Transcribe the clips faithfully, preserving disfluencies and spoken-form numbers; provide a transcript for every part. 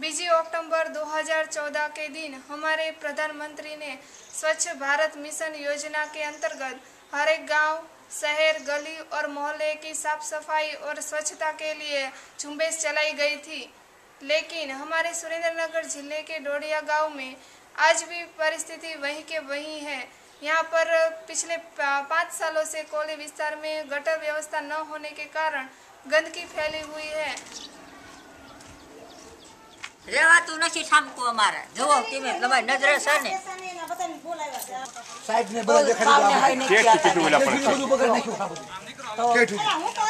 बीजी अक्टूबर दो हज़ार चौदह के दिन हमारे प्रधानमंत्री ने स्वच्छ भारत मिशन योजना के अंतर्गत हर एक गाँव, शहर, गली और मोहल्ले की साफ सफाई और स्वच्छता के लिए झुंबेश चलाई गई थी। लेकिन हमारे सुरेंद्रनगर जिले के डोडिया गांव में आज भी परिस्थिति वही के वही है। यहाँ पर पिछले पाँच सालों से कोले विस्तार में गटर व्यवस्था न होने के कारण गंदगी फैली हुई है। રહેવાતું નથી સામકો અમારા જોવો કેમે લવાય નજરે છે ને સાહેબને બોલાવે દેખાડી કે કેટલું વેલા પડે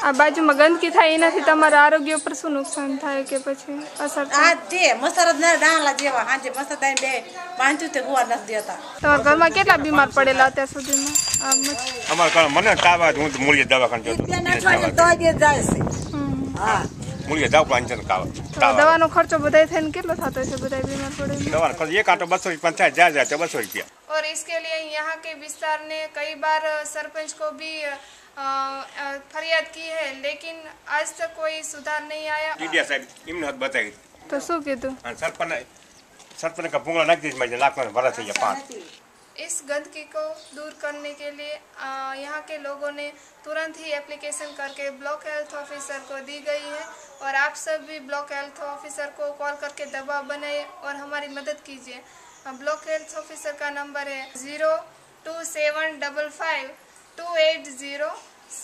આ બાજુમાં ગંદકી થાય એનાથી તમારા આરોગ્ય પર શું નુકસાન થાય કે પછી અસર આ તે મસરદના ડાલા જેવા હાજે મસરદાઈ બે પાંચું તે ગોવા ન દેતા તો ઘરમાં કેટલા બીમાર પડેલા અત્યાર સુધીમાં અમાર મને કાવા હું મૂળિયા દવાખાને જતો એટલે દવાઈ જાય છે હા મૂળિયા દવા પાંચન કાવા दवानो खर्चो बधाई थे कितना थातो है बधाई बीमार पड़े दवा खर्च एक आटो बसो पंचायत जा जा तो बसो रुपया। और इसके लिए यहाँ के विस्तार ने कई बार सरपंच को भी फरियाद की है, लेकिन आज तक कोई सुधार नहीं आया। डीडिया साहब इमन हद बताई तो सो के तो सरपंच सरपंच का पुंगला नाक दिस में लाख में भरा थे। पांच इस गंदगी को दूर करने के लिए यहाँ के लोगों ने तुरंत ही एप्लीकेशन करके ब्लॉक हेल्थ ऑफिसर को दी गई है और आप सब भी ब्लॉक हेल्थ ऑफिसर को कॉल करके दबाव बनाए और हमारी मदद कीजिए। ब्लॉक हेल्थ ऑफिसर का नंबर है zero two seven double five two eight zero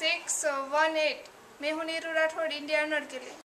six one eight. मैं हूँ नीरू राठौड़, इंडिया अनहर्ड के लिए।